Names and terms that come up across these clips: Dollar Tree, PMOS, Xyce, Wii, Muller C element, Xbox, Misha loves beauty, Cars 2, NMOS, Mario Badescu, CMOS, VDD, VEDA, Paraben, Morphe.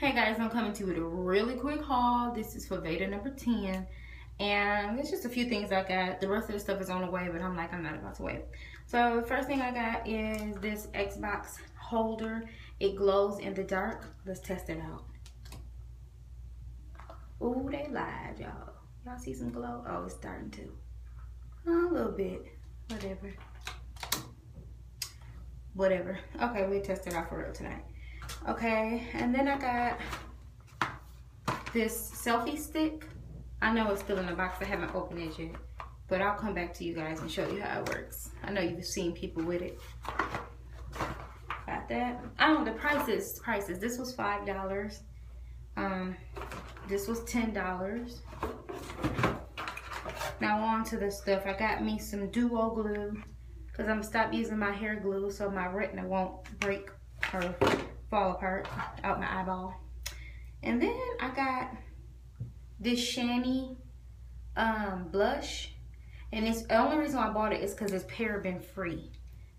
Hey guys, I'm coming to you with a really quick haul. This is for VEDA number 10. And it's just a few things I got. The rest of the stuff is on the way, but I'm not about to wait. So the first thing I got is this Xbox holder. It glows in the dark. Let's test it out. Ooh, they lied, y'all. Y'all see some glow? Oh, it's starting to. A little bit. Whatever. Whatever. Okay, we test it out for real tonight. Okay, and then I got this selfie stick. I know it's still in the box, I haven't opened it yet, but I'll come back to you guys and show you how it works. I know you've seen people with it. Got that. Oh, the prices. This was $5. This was $10. Now on to the stuff. I got me some duo glue, because I'm gonna stop using my hair glue so my retina won't break or fall apart out my eyeball. And then I got this shiny blush, and it's the only reason I bought it is because it's paraben free,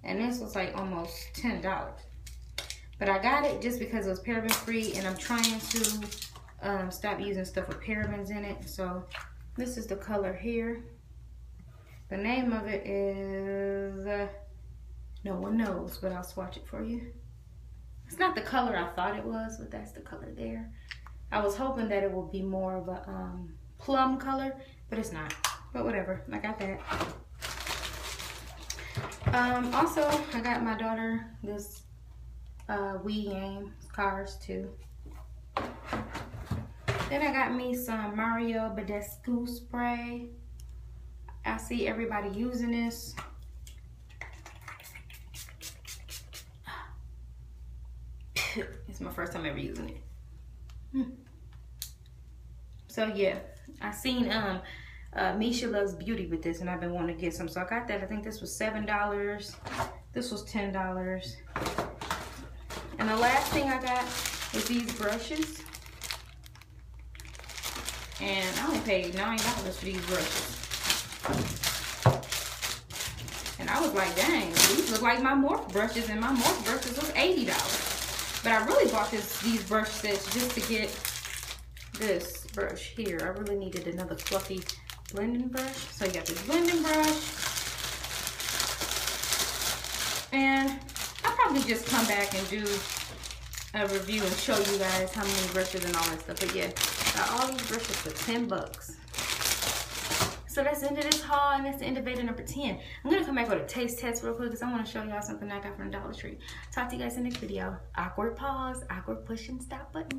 and this was like almost $10, but I got it just because it was paraben free, and I'm trying to stop using stuff with parabens in it. So this is the color here. The name of it is no one knows, but I'll swatch it for you. It's not the color I thought it was, but that's the color there. I was hoping that it would be more of a plum color, but it's not. But whatever, I got that. Also, I got my daughter this Wii game, Cars 2. Then I got me some Mario Badescu spray. I see everybody using this. It's my first time ever using it. So yeah, I seen Misha Loves Beauty with this, and I've been wanting to get some, so I got that. I think this was $7, this was $10. And the last thing I got is these brushes, and I only paid $9 for these brushes, and I was like, dang, these look like my Morphe brushes, and my Morphe brushes was $80. But I really bought these brush sets just to get this brush here. I really needed another fluffy blending brush. So you got this blending brush. And I'll probably just come back and do a review and show you guys how many brushes and all that stuff. But yeah, got all these brushes for $10. So that's the end of this haul, and that's the end of VEDA number 10. I'm gonna come back with a taste test real quick because I wanna show y'all something I got from Dollar Tree. Talk to you guys in the next video. Awkward pause, awkward push and stop button.